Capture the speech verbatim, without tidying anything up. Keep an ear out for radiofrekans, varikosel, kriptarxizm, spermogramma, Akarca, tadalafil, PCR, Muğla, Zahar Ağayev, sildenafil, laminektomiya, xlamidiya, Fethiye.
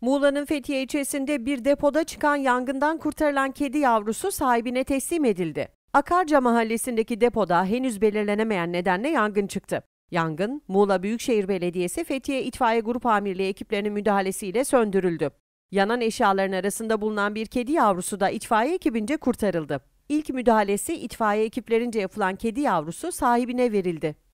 Muğla'nın Fethiye ilçesinde bir depoda çıkan yangından kurtarılan kedi yavrusu sahibine teslim edildi. Akarca mahallesindeki depoda henüz belirlenemeyen nedenle yangın çıktı. Yangın, Muğla Büyükşehir Belediyesi Fethiye İtfaiye Grup Amirliği ekiplerinin müdahalesiyle söndürüldü. Yanan eşyaların arasında bulunan bir kedi yavrusu da itfaiye ekibince kurtarıldı. İlk müdahalesi itfaiye ekiplerince yapılan kedi yavrusu sahibine verildi.